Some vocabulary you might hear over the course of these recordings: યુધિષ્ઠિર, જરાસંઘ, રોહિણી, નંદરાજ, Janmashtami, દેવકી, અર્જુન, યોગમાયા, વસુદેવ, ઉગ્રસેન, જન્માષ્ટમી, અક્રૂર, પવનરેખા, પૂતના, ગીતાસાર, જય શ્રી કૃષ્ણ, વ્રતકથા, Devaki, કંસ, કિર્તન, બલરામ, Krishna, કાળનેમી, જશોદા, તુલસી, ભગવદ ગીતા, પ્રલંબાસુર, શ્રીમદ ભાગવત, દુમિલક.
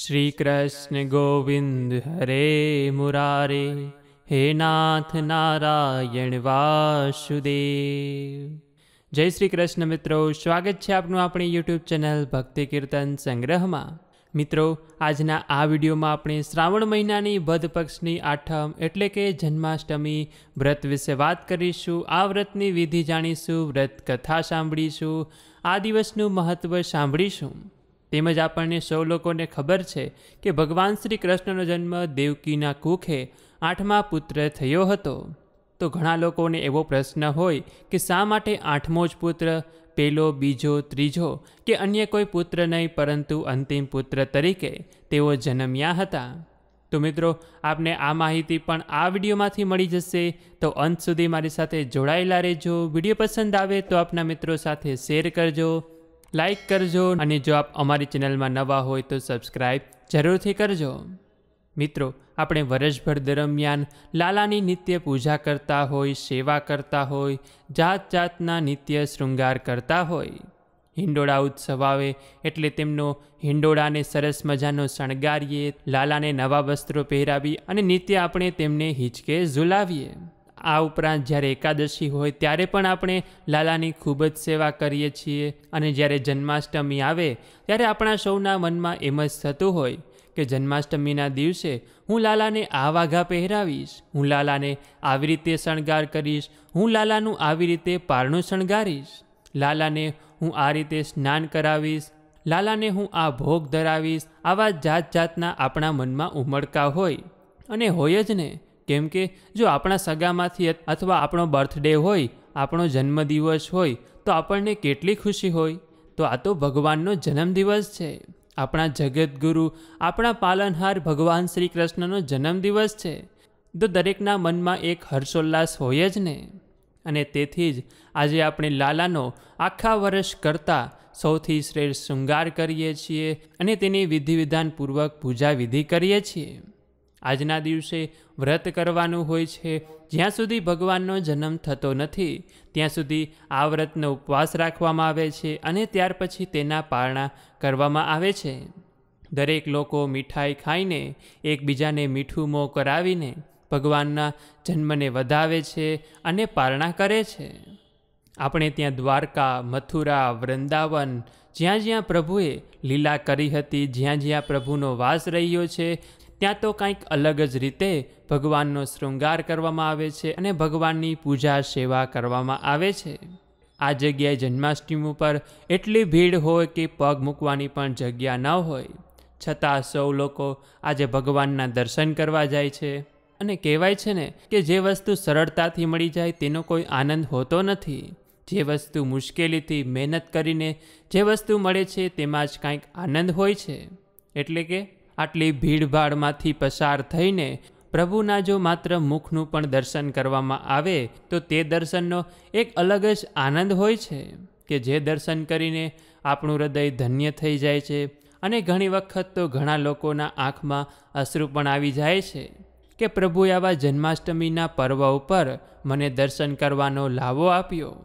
श्री कृष्ण गोविंद हरे मुरारे, हे नाथ नारायण वासुदेव। जय श्री कृष्ण मित्रों, स्वागत है आपनु अपनी यूट्यूब चैनल भक्ति कीर्तन संग्रह में। मित्रों आजना आ वीडियो में आपणे श्रावण महीनानी वद पक्षनी आठम एटले के जन्माष्टमी व्रत विषे बात करीशू। आ व्रतनी विधि जाणीशू, व्रत कथा सांभळीशू, आ दिवसनु महत्व सांभळीशू। तेमज आपने सौ लोगों ने खबर है कि भगवान श्री कृष्णनो जन्म देवकीना कुखे आठमा पुत्र थयो हतो। तो घणा लोकोने एवो प्रश्न होय कि शा माटे आठमो ज पुत्र, पेलो बीजो त्रीजो के अन्य कोई पुत्र नहीं, परंतु अंतिम पुत्र तरीके तेओ जन्म्या हता। तो मित्रों आपने आ माहिती पण आ विडियोमांथी मळी जशे, तो अंत सुधी मारी साथे जोड़ायेला रहेजो। विडियो पसंद आवे तो आपना मित्रों साथे शेर करजो, लाइक करजो अने जो आप अमारी चैनल में नवा होय तो सब्सक्राइब जरूर थी करजो। मित्रों आपणे वर्षभर दरमियान लालानी नित्य पूजा करता होय, सेवा करता होय, जात जातना नित्य श्रृंगार करता होय। हिंडोळा उत्सव आवे एटले तेमनो हिंडोळाने सरस मजानो शणगारीए, लालाने नवा वस्त्रो पहेरावी अने नित्य आपणे तेमने हिचके झुलावीए। आ उपरांत ज्यारे एकादशी होय त्यारे पण आपणे लालानी खूब ज सेवा करीए छीए अने ज्यारे जन्माष्टमी आवे त्यारे आपणा सौना मनमा एम ज थतुं होय के जन्माष्टमीना दिवसे हूँ लालाने आ वाघा पहेरावीश, हूँ लालाने आवी रीते शणगार करीश, हूँ लालानुं आवी रीते पारणुं शणगारीश, लालाने हूँ आ रीते स्नान करावीश, लालाने हूँ आ भोग धरावीश। आवा जात जातना आपणा मनमा उमळका होय अने होय ज ने, केम के जो आपणा सगामांथी अथवा आपणो बर्थडे होय, आपणो जन्मदिवस होय तो आपणने केटली खुशी होय। तो आ तो भगवाननो जन्मदिवस छे, आपणा जगतगुरु आपणा पालनहार भगवान श्री कृष्णनो जन्मदिवस छे। तो दरेकना मनमा एक हर्षोल्लास होय ज ने। अने तेथी ज आजे आपणे लालानो आखा वर्ष करता सौथी श्रेष्ठ श्रृंगार करीए छीए अने तेनी विधिविधानपूर्वक पूजा विधि करीए छीए। आजना दिवसे व्रत करवानुं होय छे, ज्यां सुधी भगवाननो जन्म थतो नथी त्यां सुधी आ व्रतनो उपवास राखवामां आवे छे अने त्यार पछी तेना पारणा करवामां आवे छे। दरेक लोको मीठाई खाईने एकबीजाने मीठुं मों करावीने भगवानना जन्मने वधावे छे अने पारणा करे छे। આપણે ત્યાં દ્વારકા, મથુરા, વૃંદાવન જ્યાં જ્યાં પ્રભુએ લીલા કરી હતી, જ્યાં જ્યાં પ્રભુનો વાસ રહ્યો છે ત્યાં તો કંઈક અલગ જ રીતે ભગવાનનો શૃંગાર કરવામાં આવે છે અને ભગવાનની પૂજા સેવા કરવામાં આવે છે। આ જગ્યાએ જન્માષ્ટમી ઉપર એટલી ભીડ હોય કે પગ મૂકવાની પણ જગ્યા ન હોય, છતાં સૌ લોકો આજે ભગવાનના દર્શન કરવા જાય છે। અને કહેવાય છે ને કે જે વસ્તુ સરળતાથી મળી જાય તેનો કોઈ આનંદ હોતો નથી, જે વસ્તુ મુશ્કેલીથી મહેનત કરીને જે વસ્તુ મળે છે તેમાં જ કંઈક આનંદ હોય છે। એટલે કે આટલી ભીડભાડમાંથી પસાર થઈને પ્રભુના જો માત્ર મુખનું પણ દર્શન કરવામાં આવે તો તે દર્શનનો એક અલગ જ આનંદ હોય છે કે જે દર્શન કરીને આપણું હૃદય ધન્ય થઈ જાય છે। અને ઘણી વખત તો ઘણા લોકોના આંખમાં અશ્રુ પણ આવી જાય છે કે પ્રભુએ આવા જન્માષ્ટમીના પર્વ ઉપર મને દર્શન કરવાનો લાવો આપ્યો।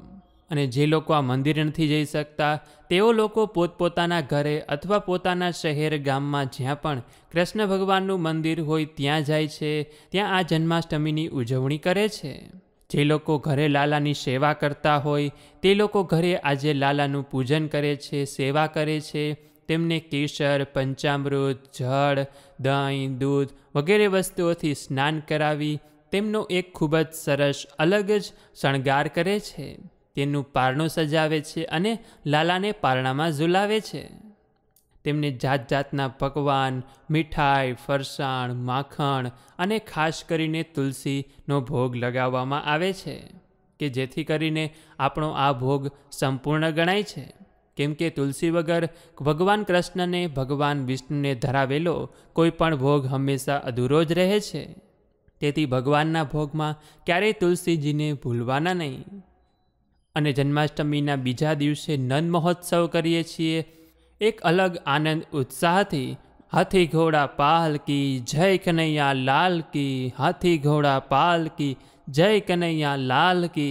અને જે લોકો આ મંદિર નથી જઈ શકતા તેઓ લોકો પોતપોતાના ઘરે અથવા પોતાના શહેર ગામમાં જ્યાં પણ કૃષ્ણ ભગવાનનું મંદિર હોય ત્યાં જાય છે, ત્યાં આ જન્માષ્ટમીની ઉજવણી કરે છે। જે લોકો ઘરે લાલાની સેવા કરતા હોય તે લોકો ઘરે આજે લાલાનું પૂજન કરે છે, સેવા કરે છે। તેમને કેસર, પંચામૃત, જળ, દહીં, દૂધ વગેરે વસ્તુઓથી સ્નાન કરાવી તેમનો એક ખૂબ જ સરસ અલગ જ શણગાર કરે છે, તેનું પારણું સજાવે છે અને લાલાને પારણામાં ઝુલાવે છે। તેમને જાત જાતના પકવાન, મીઠાઈ, ફરસાણ, માખણ અને ખાસ કરીને તુલસીનો ભોગ લગાવવામાં આવે છે કે જેથી કરીને આપણો આ ભોગ સંપૂર્ણ ગણાય છે। કેમ કે તુલસી વગર ભગવાન કૃષ્ણને, ભગવાન વિષ્ણુને ધરાવેલો કોઈ પણ ભોગ હંમેશા અધૂરો જ રહે છે। તેથી ભગવાનના ભોગમાં ક્યારેય તુલસીજીને ભૂલવાના નહીં। અને જન્માષ્ટમીના બીજા દિવસે નંદ મહોત્સવ કરીએ છીએ એક અલગ આનંદ ઉત્સાહથી। હાથી ઘોડા પાલ કી જય કનૈયા લાલ કી, હાથી ઘોડા પાલ કી જય કનૈયા લાલ કી,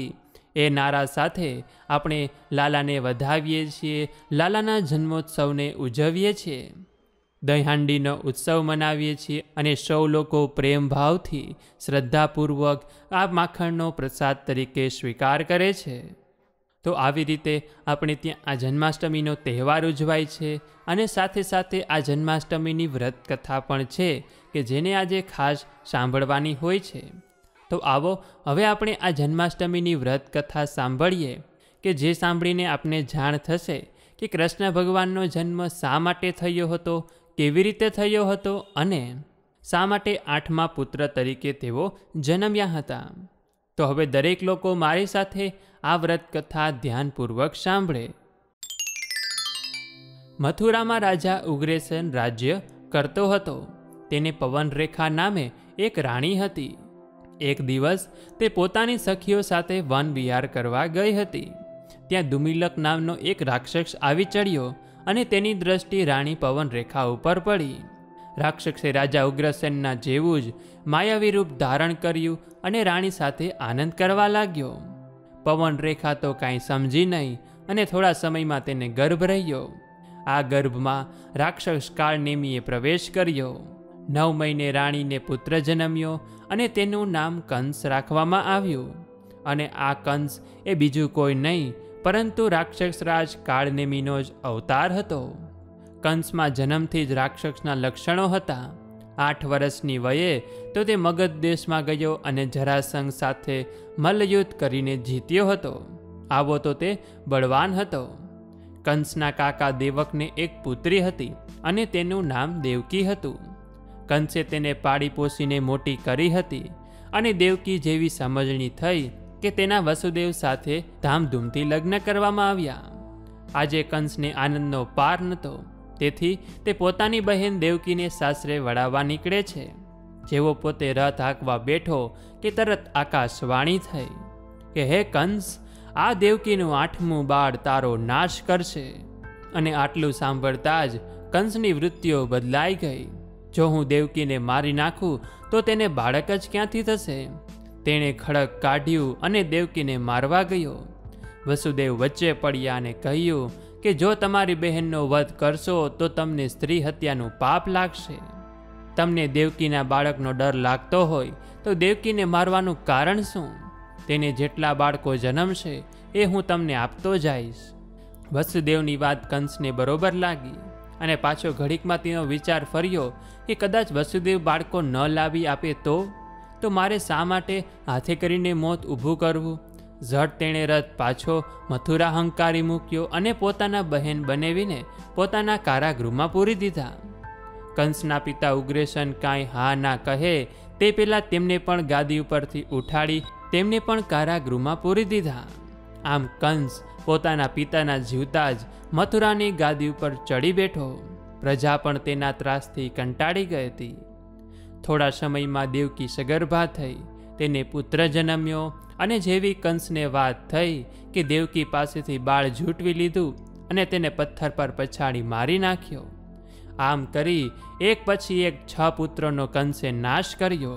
એ નારા સાથે આપણે લાલાને વધાવીએ છીએ, લાલાના જન્મોત્સવને ઉજવીએ છીએ। દહીંહાંડીનો ઉત્સવ મનાવીએ છીએ અને સૌ લોકો પ્રેમભાવથી શ્રદ્ધાપૂર્વક આ માખણનો પ્રસાદ તરીકે સ્વીકાર કરે છે। તો આવી રીતે આપણે ત્યાં આ જન્માષ્ટમીનો તહેવાર ઉજવાય છે અને સાથે સાથે આ જન્માષ્ટમીની વ્રત કથા પણ છે કે જેને આજે ખાસ સાંભળવાની હોય છે। તો આવો હવે આપણે આ જન્માષ્ટમીની વ્રત કથા સાંભળીએ કે જે સાંભળીને આપને જાણ થશે કે કૃષ્ણ ભગવાનનો જન્મ શા માટે થયો હતો, કેવી રીતે થયો હતો અને શા માટે આઠમા પુત્ર તરીકે તેઓ જન્મ્યા હતા। તો હવે દરેક લોકો મારી સાથે આ વ્રત કથા ધ્યાનપૂર્વક સાંભળે। મથુરામાં રાજા ઉગ્રસેન રાજ્ય કરતો હતો। તેને પવનરેખા નામે એક રાણી હતી। એક દિવસ તે પોતાની સખીઓ સાથે વન વિહાર કરવા ગઈ હતી। ત્યાં દુમિલક નામનો એક રાક્ષસ આવી ચડ્યો અને તેની દ્રષ્ટિ રાણી પવનરેખા ઉપર પડી। રાક્ષસે રાજા ઉગ્રસેનના જેવું જ માયાવી રૂપ ધારણ કર્યું અને રાણી સાથે આનંદ કરવા લાગ્યો। પવનરેખા તો કાંઈ સમજી નહીં અને થોડા સમયમાં તેને ગર્ભ રહ્યો। આ ગર્ભમાં રાક્ષસ કાળનેમીએ પ્રવેશ કર્યો। 9 મહિને રાણીને પુત્ર જન્મ્યો અને તેનું નામ કંસ રાખવામાં આવ્યું। અને આ કંસ એ બીજું કોઈ નહીં પરંતુ રાક્ષસરાજ કાળનેમીનો જ અવતાર હતો। કંસમાં જન્મથી જ રાક્ષસના લક્ષણો હતા। 8 વર્ષની વયે તો તે મગધ દેશમાં ગયો અને જરાસંઘ સાથે મલ્લયુદ્ધ કરીને જીત્યો હતો। આવો તો તે બળવાન હતો। કંસના કાકા દેવકને એક પુત્રી હતી અને તેનું નામ દેવકી હતું। કંસે તેને પાળી પોસીને મોટી કરી હતી અને દેવકી જેવી સમજણી થઈ કે તેના વસુદેવ સાથે ધામધૂમથી લગ્ન કરવામાં આવ્યા। આજે કંસને આનંદનો પાર નહોતો, તેથી તે પોતાની બહેન દેવકીને સાસરે વળાવવા નીકળે છે। જેવો પોતે રથ હાંકવા બેઠો કે તરત આકાશવાણી થઈ કે હે કંસ, આ દેવકીનું 8મું બાળ તારો નાશ કરશે। અને આટલું સાંભળતા જ કંસની વૃત્તિઓ બદલાઈ ગઈ। જો હું દેવકીને મારી નાખું તો તેને બાળક જ ક્યાંથી થશે? તેણે ખડક કાઢ્યું અને દેવકીને મારવા ગયો। વસુદેવ વચ્ચે પડ્યા અને કહ્યું કે જો તમારી બહેનનો વધ કરશો તો તમને સ્ત્રી હત્યાનું પાપ લાગશે। તમને દેવકીના બાળકનો ડર લાગતો હોય તો દેવકીને મારવાનું કારણ શું? તેને જેટલા બાળકો જન્મશે એ હું તમને આપતો જઈશ। વસુદેવની વાત કંસને બરોબર લાગી અને પાછો ઘડીકમાં તેનો વિચાર ફર્યો કે કદાચ વસુદેવ બાળકો ન લાવી આપે તો મારે શા માટે હાથે કરીને મોત ઊભું કરવું? ઝટ તેણે રથ પાછો મથુરા હંકારી મૂક્યો અને પોતાના બહેન બનાવીને પોતાના કારાગૃહમાં પૂરી દીધા। કંસના પિતા ઉગ્રસેન કાંઈ હા ના કહે તે પહેલાં તેમને પણ ગાદી ઉપરથી ઉઠાડી તેમને પણ કારાગૃહમાં પૂરી દીધા। આમ કંસ પોતાના પિતાના જીવતા જ મથુરાની ગાદી ઉપર ચડી બેઠો। પ્રજા પણ તેના ત્રાસથી કંટાળી ગઈ હતી। થોડા સમયમાં દેવકી સગર્ભા થઈ, તેને પુત્ર જન્મ્યો અને જેવી કંસને વાત થઈ કે દેવકી પાસેથી બાળ ઝૂંટવી લીધું અને તેને પથ્થર પર પછાડી મારી નાખ્યો। આમ કરી એક પછી એક 6 પુત્રોનો કંસે નાશ કર્યો।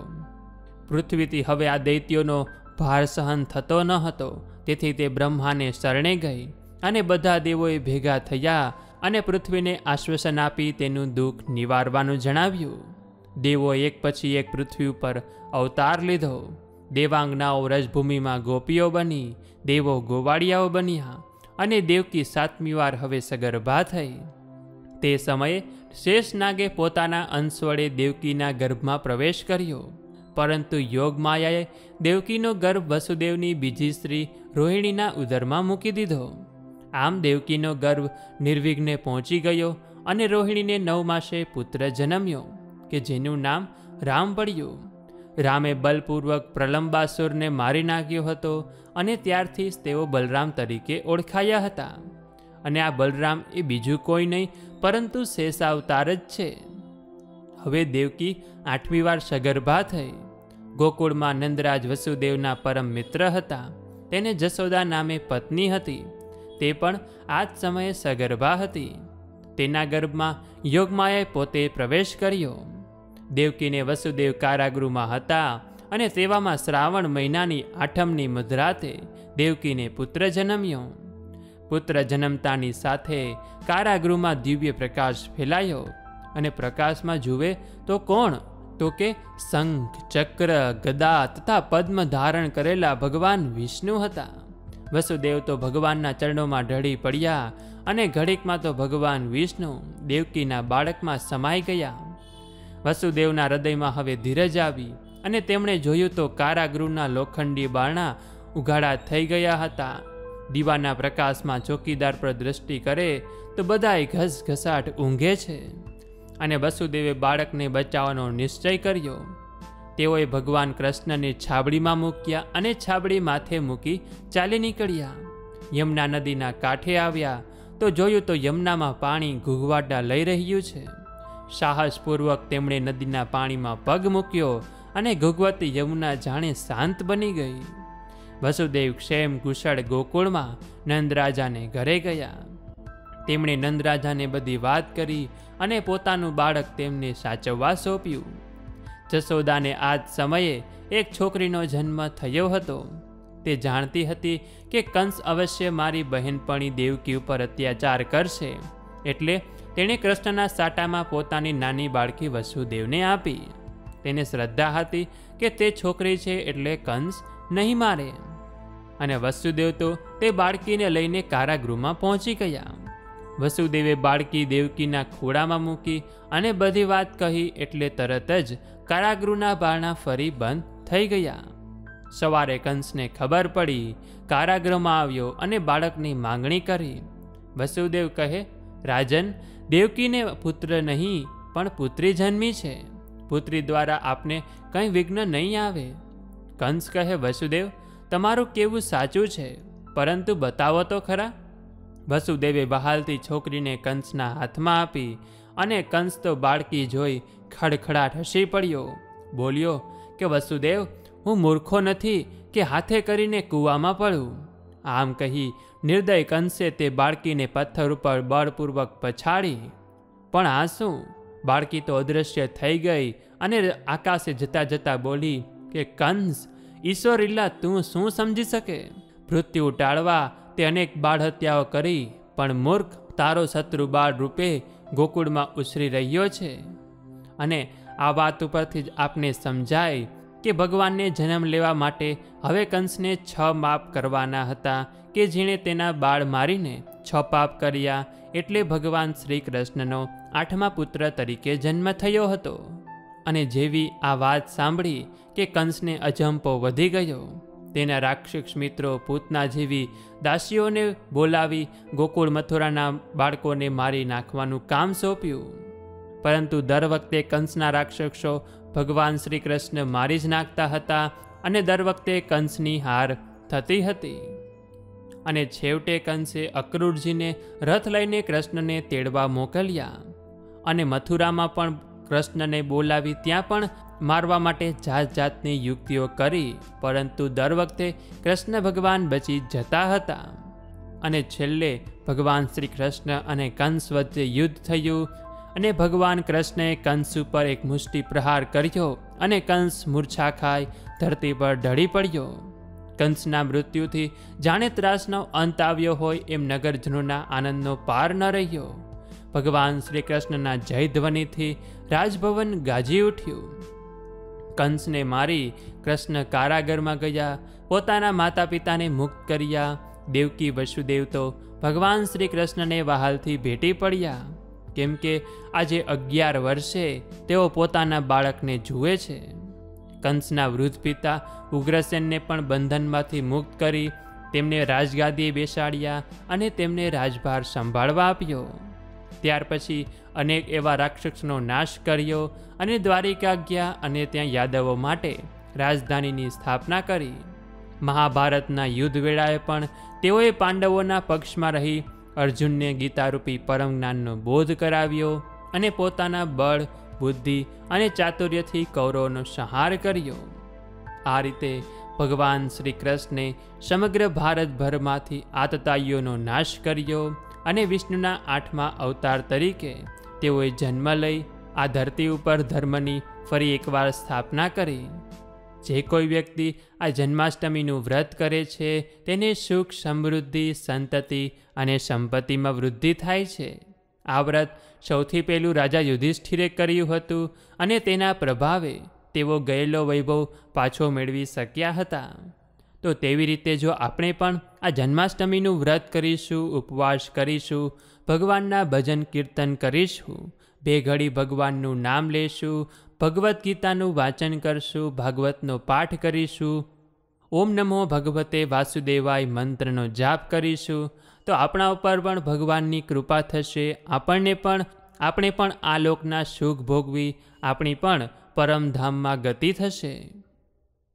પૃથ્વીથી હવે આ દૈત્યોનો ભાર સહન થતો ન હતો, તેથી તે બ્રહ્માને શરણે ગઈ અને બધા દેવોએ ભેગા થયા અને પૃથ્વીને આશ્વાસન આપી તેનું દુઃખ નિવારવાનું જણાવ્યું। દેવો એક પછી એક પૃથ્વી ઉપર અવતાર લીધો। દેવાંગનાઓ રજભૂમિમાં ગોપીઓ બની, દેવો ગોવાળિયાઓ બન્યા અને દેવકી 7મી વાર હવે સગર્ભા થઈ। તે સમયે શેષનાગે પોતાના અંશ વડે દેવકીના ગર્ભમાં પ્રવેશ કર્યો, પરંતુ યોગમાયાએ દેવકીનો ગર્ભ વસુદેવની બીજી સ્ત્રી રોહિણીના ઉદરમાં મૂકી દીધો। આમ દેવકીનો ગર્ભ નિર્વિઘ્ને પહોંચી ગયો અને રોહિણીને 9 માસે પુત્ર જન્મ્યો કે જેનું નામ રામ પડ્યું। રામે બલપૂર્વક પ્રલંબાસુરને મારી નાખ્યો હતો અને ત્યારથી જ તેઓ બલરામ તરીકે ઓળખાયા હતા। અને આ બલરામ એ બીજું કોઈ નહીં પરંતુ શેષાવતાર જ છે। હવે દેવકી 8મી વાર સગર્ભા થઈ। ગોકુળમાં નંદરાજ વસુદેવના પરમ મિત્ર હતા। તેને જશોદા નામે પત્ની હતી, તે પણ આ જ સમયે સગર્ભા હતી। તેના ગર્ભમાં યોગમાયાએ પોતે પ્રવેશ કર્યો। દેવકીને વસુદેવ કારાગૃહમાં હતા અને તેવામાં શ્રાવણ મહિનાની 8મની મધરાતે દેવકીને પુત્ર જન્મ્યો। પુત્ર જન્મતાની સાથે કારાગૃહમાં દિવ્ય પ્રકાશ ફેલાયો। અને પ્રકાશમાં જુએ તો કોણ? તો કે શંખ, ચક્ર, ગદા તથા પદ્મ ધારણ કરેલા ભગવાન વિષ્ણુ હતા. વસુદેવ તો ભગવાનના ચરણોમાં ઢળી પડ્યા અને ઘડીકમાં તો ભગવાન વિષ્ણુ દેવકીના બાળકમાં સમાઈ ગયા. વસુદેવના હૃદયમાં હવે ધીરજ આવી અને તેમણે જોયું તો કારાગૃહના લોખંડી બારણા ઉઘાડા થઈ ગયા હતા. દીવાના પ્રકાશમાં ચોકીદાર પર દ્રષ્ટિ કરે તો બધાએ ઘસઘસાટ ઊંઘે છે. અને વસુદેવે બાળકને બચાવવાનો નિશ્ચય કર્યો. તેઓએ ભગવાન કૃષ્ણને છાબડીમાં મૂક્યા અને છાબડી માથે મૂકી ચાલી નીકળ્યા. યમુના નદીના કાંઠે આવ્યા તો જોયું તો યમુનામાં પાણી ઘૂઘવાટા લઈ રહ્યું છે. સાહસપૂર્વક તેમણે નદીના પાણીમાં પગ મૂક્યો અને ઘૂઘવતી યમુના જાણે શાંત બની ગઈ. વસુદેવ ક્ષેમ કુશળ ગોકુળમાં નંદરાજાને ઘરે ગયા. તેમણે નંદરાજાને બધી વાત કરી અને પોતાનું બાળક તેમને સાચવવા સોંપ્યું. જશોદાને આ જ સમયે એક છોકરીનો જન્મ થયો હતો. તે જાણતી હતી કે કંસ અવશ્ય મારી બહેનપણી દેવકી ઉપર અત્યાચાર કરશે, એટલે તેણે કૃષ્ણના સાટામાં પોતાની નાની બાળકી વસુદેવને આપી. તેને શ્રદ્ધા હતી કે તે છોકરી છે એટલે કંસ નહીં મારે. અને વસુદેવ તો તે બાળકીને લઈને કારાગૃહમાં પહોંચી ગયા. વસુદેવે બાળકી દેવકીના ખોળામાં મૂકી અને બધી વાત કહી એટલે તરત જ કારાગૃહના બારણા ફરી બંધ થઈ ગયા. સવારે કંસને ખબર પડી, કારાગૃહમાં આવ્યો અને બાળકની માંગણી કરી. વસુદેવ કહે, રાજન, દેવકીને પુત્ર નહીં પણ પુત્રી જન્મી છે. પુત્રી દ્વારા આપને કંઈ વિઘ્ન નહીં આવે. કંસ કહે, વસુદેવ, તમારું કેવું સાચું છે, પરંતુ બતાવો તો ખરા. વસુદેવે બહાલતી છોકરીને કંસના હાથમાં આપી અને કંસ તો બાળકી જોઈ ખડખડાટ હસી પડ્યો. બોલ્યો કે, વસુદેવ, હું મૂર્ખો નથી કે હાથે કરીને કૂવામાં પડું. આમ કહી નિર્દય કંસે તે બાળકીને પથ્થર ઉપર બળપૂર્વક પછાડી. પણ આ શું? બાળકી તો અદૃશ્ય થઈ ગઈ અને આકાશે જતાં જતાં બોલી કે, કંસ, ઈશ્વરીલા, તું શું સમજી શકે? મૃત્યુ ટાળવા તે અનેક બાળ હત્યાઓ કરી, પણ મૂર્ખ, તારો શત્રુ બાળ રૂપે ગોકુળમાં ઉછરી રહ્યો છે. અને આ વાત ઉપરથી જ આપને સમજાય કે ભગવાનને જન્મ લેવા માટે હવે કંસને 6 પાપ કરવાના હતા કે જેણે તેના બાળ મારીને 6 પાપ કર્યા, એટલે ભગવાન શ્રી કૃષ્ણનો 8મા પુત્ર તરીકે જન્મ થયો હતો. અને જેવી આ વાત સાંભળી કે કંસને અજંપો વધી ગયો. તેના રાક્ષસ મિત્રો પૂતના જેવી દાસીઓને બોલાવી ગોકુળ મથુરાના બાળકોને મારી નાખવાનું કામ સોંપ્યું. પરંતુ દર વખતે કંસના રાક્ષસો ભગવાન શ્રી કૃષ્ણ મારી જ નાખતા હતા અને દર વખતે કંસની હાર થતી હતી. અને છેવટે કંસે અક્રૂરજીને રથ લઈને કૃષ્ણને તેડવા મોકલ્યા. અને મથુરામાં પણ કૃષ્ણને બોલાવી ત્યાં પણ મારવા માટે જાત જાતની યુક્તિઓ કરી, પરંતુ દર વખતે કૃષ્ણ ભગવાન બચી જતા હતા. અને છેલ્લે ભગવાન શ્રી કૃષ્ણ અને કંસ વચ્ચે યુદ્ધ થયું અને ભગવાન કૃષ્ણે કંસ ઉપર એક મુષ્ટિ પ્રહાર કર્યો અને કંસ મૂર્છા ખાઈ ધરતી પર ઢળી પડ્યો. કંસના મૃત્યુથી જાણે ત્રાસનો અંત આવ્યો હોય એમ નગરજનોના આનંદનો પાર ન રહ્યો. ભગવાન શ્રી કૃષ્ણના જય ધ્વનિથી રાજભવન ગાજી ઉઠ્યું. કંસને મારી કૃષ્ણ કારાગરમાં ગયા, પોતાના માતા પિતાને મુક્ત કર્યા. દેવકી વસુદેવ તો ભગવાન શ્રી કૃષ્ણને વહાલથી ભેટી પડ્યા, કેમ કે આજે 11 વર્ષે તેઓ પોતાના બાળકને જુએ છે. કંસના વૃદ્ધ પિતા ઉગ્રસેનને પણ બંધનમાંથી મુક્ત કરી તેમને રાજગાદીએ બેસાડ્યા અને તેમને રાજભાર સંભાળવા આપ્યો. ત્યાર પછી અનેક એવા રાક્ષસનો નાશ કર્યો અને દ્વારિકા ગયા અને ત્યાં યાદવો માટે રાજધાનીની સ્થાપના કરી. મહાભારતના યુદ્ધ વેળાએ પણ તેઓએ પાંડવોના પક્ષમાં રહી અર્જુનને ગીતારૂપી પરમ જ્ઞાનનો બોધ કરાવ્યો અને પોતાના બળ, બુદ્ધિ અને ચાતુર્યથી કૌરવોનો સંહાર કર્યો. આ રીતે ભગવાન શ્રી કૃષ્ણે સમગ્ર ભારતભરમાંથી આતતાઈઓનો નાશ કર્યો અને વિષ્ણુના 8મા અવતાર તરીકે તેઓએ જન્મ લઈ આ ધરતી ઉપર ધર્મની ફરી એકવાર સ્થાપના કરી. જે કોઈ વ્યક્તિ આ જન્માષ્ટમીનું વ્રત કરે છે તેને સુખ, સમૃદ્ધિ, સંતતિ અને સંપત્તિમાં વૃદ્ધિ થાય છે. આ વ્રત સૌથી પહેલું રાજા યુધિષ્ઠિરે કર્યું હતું અને તેના પ્રભાવે તેઓ ગયેલો વૈભવ પાછો મેળવી શક્યા હતા। તો તેવી રીતે જો આપણે પણ આ જન્માષ્ટમીનું વ્રત કરીશું, ઉપવાસ કરીશું, ભગવાનના ભજન કીર્તન કરીશું, બે ઘડી ભગવાનનું નામ લેશું, ભગવદ્ ગીતાનું વાંચન કરશું, ભાગવતનો પાઠ કરીશું, ઓમ નમો ભગવતે વાસુદેવાય મંત્રનો જાપ કરીશું તો આપણા ઉપર પણ ભગવાનની કૃપા થશે। આપણે પણ આ લોકના સુખ ભોગવી આપણી પણ પરમધામમાં ગતિ થશે।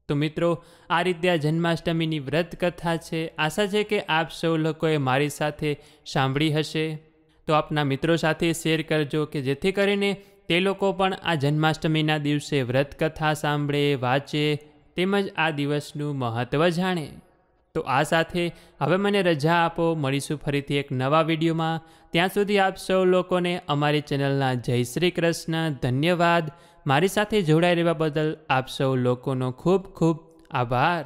તો મિત્રો, આ રીતે આ જન્માષ્ટમીની વ્રત કથા છે। આશા છે કે આપ સૌ લોકોએ મારી સાથે સાંભળી હશે, તો આપના મિત્રો સાથે શેર કરજો કે જેથી કરીને તે લોકો પણ આ જન્માષ્ટમીના દિવસે વ્રત કથા સાંભળે, વાંચે, તેમજ આ દિવસનું મહત્ત્વ જાણે। તો આ સાથે હવે મને રજા આપો, મળીશું ફરીથી એક નવા વિડીયોમાં। ત્યાં સુધી આપ સૌ લોકોને અમારી ચેનલના જય શ્રી કૃષ્ણ। ધન્યવાદ, મારી સાથે જોડાઈ રહેવા બદલ આપ સૌ લોકોનો ખૂબ ખૂબ આભાર।